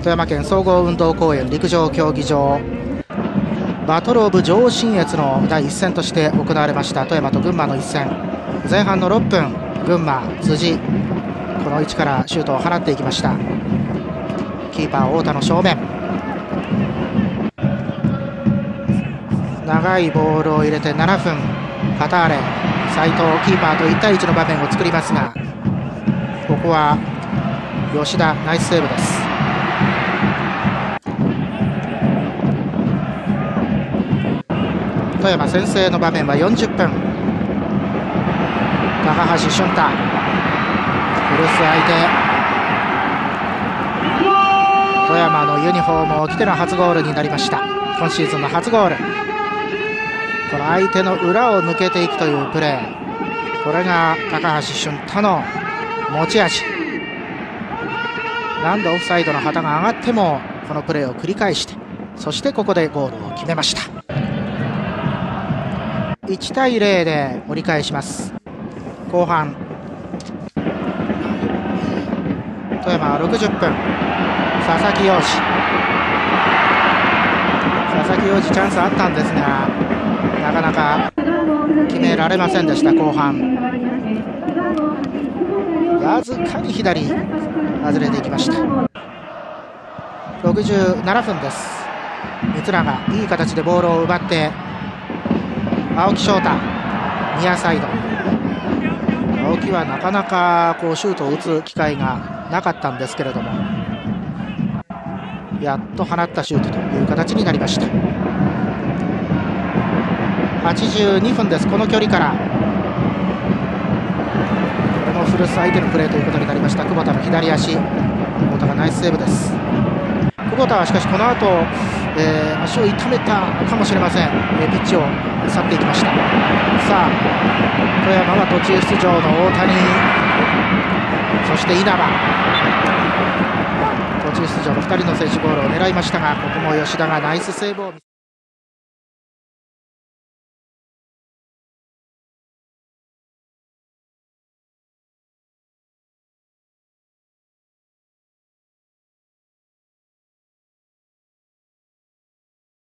富山県総合運動公園陸上競技場、バトルオブ上信越の第1戦として行われました富山と群馬の一戦。前半の6分、群馬、辻、この位置からシュートを放っていきました。キーパー太田の正面、長いボールを入れて7分、カターレ斉藤キーパーと1対1の場面を作りますが、ここは吉田、ナイスセーブです。富山先制の場面は40分、高橋俊太、古巣相手、富山のユニフォームを着ての初ゴールになりました。今シーズンの初ゴール、この相手の裏を抜けていくというプレー、これが高橋俊太の持ち味。何度オフサイドの旗が上がってもこのプレーを繰り返して、そしてここでゴールを決めました。1対0で折り返します。後半、富山は60分、佐々木陽士、チャンスあったんですが、なかなか決められませんでした。後半わずかに左外れていきました。67分です。三浦がいい形でボールを奪って、青木翔太、ニアサイド、青木はなかなかこうシュートを打つ機会がなかったんですけれども、やっと放ったシュートという形になりました。82分です。この距離からこの古巣相手のプレーということになりました。久保田の左足、久保田がナイスセーブです。久保田はしかしこの後、足を痛めたかもしれません。ピッチを去っていきました。さあ富山は途中出場の大谷、そして稲葉、途中出場の2人の選手、ゴールを狙いましたが、ここも吉田がナイスセーブを見せました。